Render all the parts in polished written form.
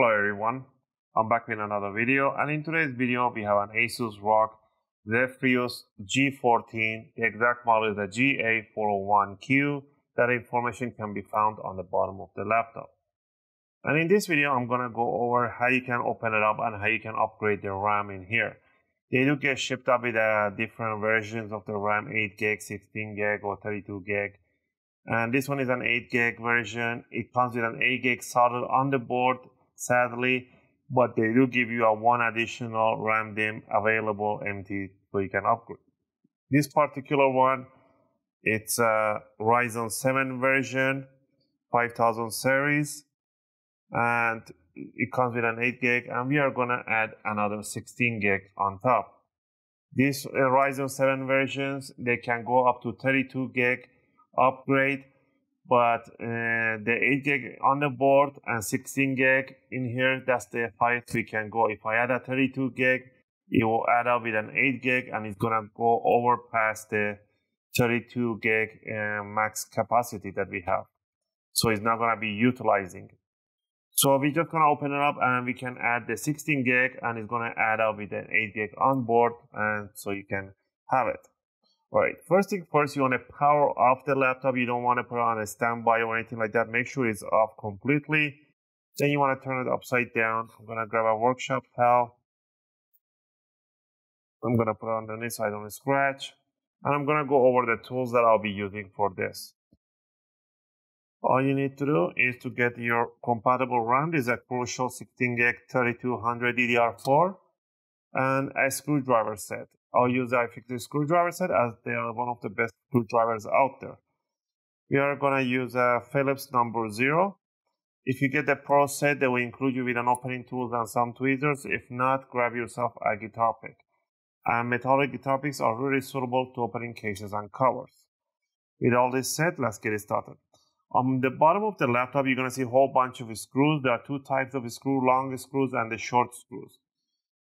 Hello everyone, I'm back with another video, and in today's video we have an Asus ROG Zephyrus G14. The exact model is the GA401Q. That information can be found on the bottom of the laptop. And in this video I'm gonna go over how you can open it up and how you can upgrade the RAM in here. They do get shipped up with different versions of the RAM, 8GB, 16GB or 32GB. And this one is an 8GB version. It comes with an 8GB solder on the board, sadly, but they do give you a one additional RAM DIMM available empty so you can upgrade. This particular one, it's a Ryzen 7 version, 5000 series, and it comes with an 8GB, and we are gonna add another 16GB on top. These Ryzen 7 versions, they can go up to 32GB upgrade, but the 8GB on the board and 16GB in here, that's the highest we can go. If I add a 32GB, it will add up with an 8GB, and it's gonna go over past the 32GB max capacity that we have, so it's not gonna be utilizing. So we're just gonna open it up and we can add the 16GB, and it's gonna add up with an 8GB on board, and so you can have it. All right, first thing first, you want to power off the laptop. You don't want to put it on a standby or anything like that. Make sure it's off completely. Then you want to turn it upside down. I'm gonna grab a workshop towel. I'm gonna put it underneath so I don't scratch. And I'm gonna go over the tools that I'll be using for this. All you need to do is to get your compatible RAM. This is a Crucial 16GB 3200 DDR4 and a screwdriver set. I'll use the iFixit screwdriver set as they are one of the best screwdrivers out there. We are going to use a Phillips No. 0. If you get the Pro set, they will include you with an opening tool and some tweezers. If not, grab yourself a guitar pick. And metallic guitar picks are really suitable to opening cases and covers. With all this set, let's get it started. On the bottom of the laptop, you're going to see a whole bunch of screws. There are two types of screws, long screws and the short screws.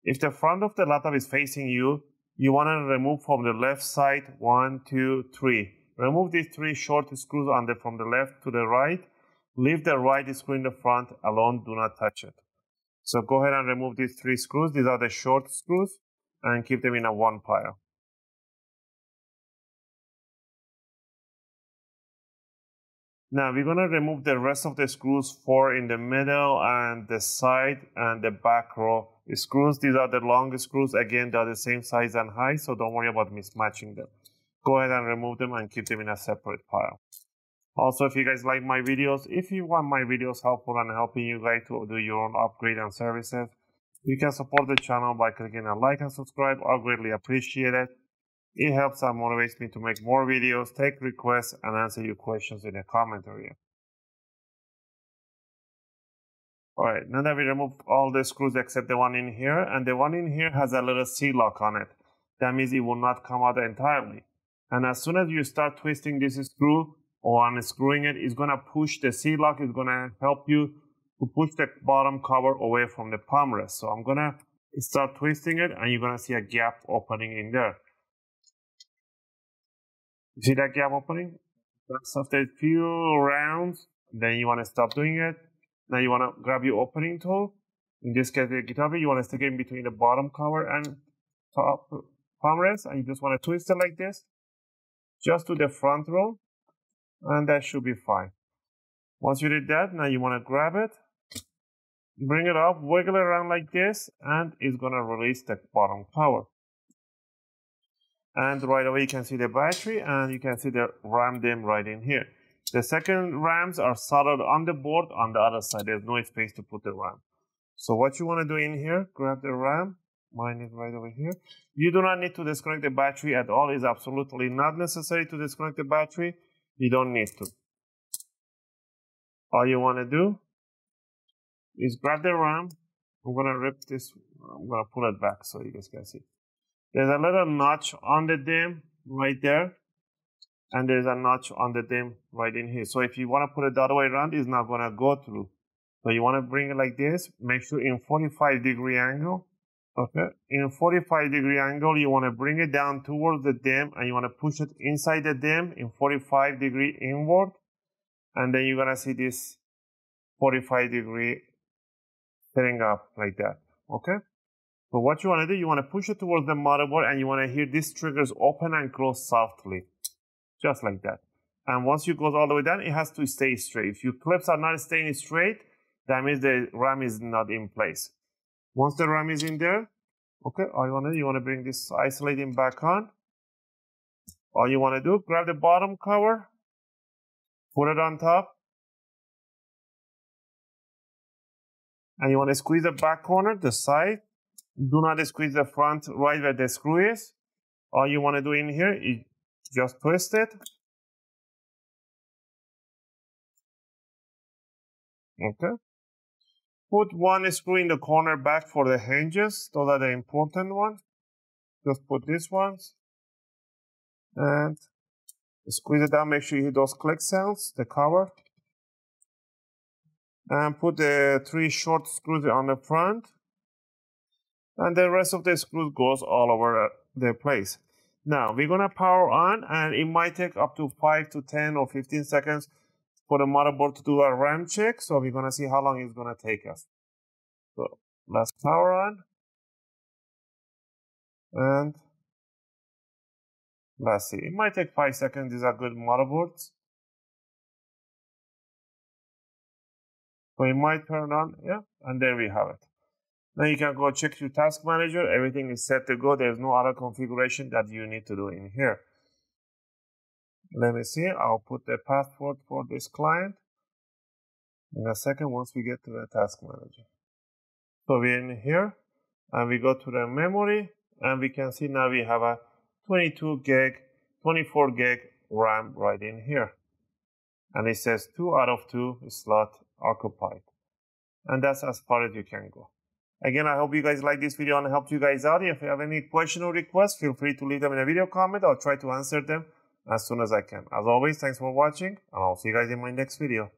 If the front of the laptop is facing you, you want to remove from the left side 1, 2, 3. Remove these 3 short screws from the left to the right. Leave the right screw in the front alone, do not touch it. So go ahead and remove these 3 screws. These are the short screws, and keep them in a one pile. Now we're going to remove the rest of the screws, 4 in the middle and the side and the back row. The screws, these are the long screws. Again, they are the same size and height, so don't worry about mismatching them. Go ahead and remove them and keep them in a separate pile. Also, if you guys like my videos, if you want my videos helpful and helping you guys to do your own upgrade and services, you can support the channel by clicking a like and subscribe. I greatly appreciate it. It helps and motivates me to make more videos, take requests, and answer your questions in the comment area. Alright, now that we removed all the screws except the one in here, and the one in here has a little C-lock on it. That means it will not come out entirely. And as soon as you start twisting this screw or unscrewing it, it's going to push the C-lock. It's going to help you to push the bottom cover away from the palm rest. So I'm going to start twisting it, and you're going to see a gap opening in there. You see that gap opening? That's after a few rounds, then you want to stop doing it. Now you want to grab your opening tool. In this case, the guitar pick, you want to stick it in between the bottom cover and top palm rest, and you just want to twist it like this, just to the front row, and that should be fine. Once you did that, now you want to grab it, bring it up, wiggle it around like this, and it's going to release the bottom cover. And right away you can see the battery, and you can see the RAM DIMM right in here. The second RAMs are soldered on the board on the other side. There's no space to put the RAM. So what you want to do in here, grab the RAM. Mine is right over here. You do not need to disconnect the battery at all. It's absolutely not necessary to disconnect the battery. You don't need to. All you want to do is grab the RAM. I'm going to rip this. I'm going to pull it back so you guys can see. There's a little notch on the DIMM right there. And there's a notch on the DIMM right in here. So if you want to put it the other way around, it's not going to go through. So you want to bring it like this. Make sure in 45-degree angle. Okay. In a 45-degree angle, you want to bring it down towards the DIMM, and you want to push it inside the DIMM in 45-degree inward. And then you're going to see this 45-degree tearing up like that, okay? So what you want to do, you want to push it towards the motherboard and you want to hear these triggers open and close softly, just like that. And once it goes all the way down, it has to stay straight. If your clips are not staying straight, that means the RAM is not in place. Once the RAM is in there, okay, all you want to bring this isolating back on. All you want to do, grab the bottom cover, put it on top, and you want to squeeze the back corner, the side. Do not squeeze the front right where the screw is. All you want to do in here is just twist it. Okay. Put one screw in the corner back for the hinges. Those are the important ones. Just put these ones. And squeeze it down. Make sure you hear those click sounds, the cover. And put the 3 short screws on the front. And the rest of the screws goes all over the place. Now we're gonna power on, and it might take up to 5 to 10 or 15 seconds for the motherboard to do a RAM check. So we're gonna see how long it's gonna take us. So let's power on and let's see. It might take 5 seconds. These are good motherboards. So it might turn on, yeah, and there we have it. Now you can go check your task manager. Everything is set to go. There's no other configuration that you need to do in here. Let me see. I'll put the password for this client in a second once we get to the task manager. So we're in here and we go to the memory, and we can see now we have a 22 gig, 24 gig RAM right in here. And it says 2 out of 2 slot occupied. And that's as far as you can go. Again, I hope you guys like this video and helped you guys out. If you have any question or request, feel free to leave them in a video comment. I'll try to answer them as soon as I can. As always, thanks for watching, and I'll see you guys in my next video.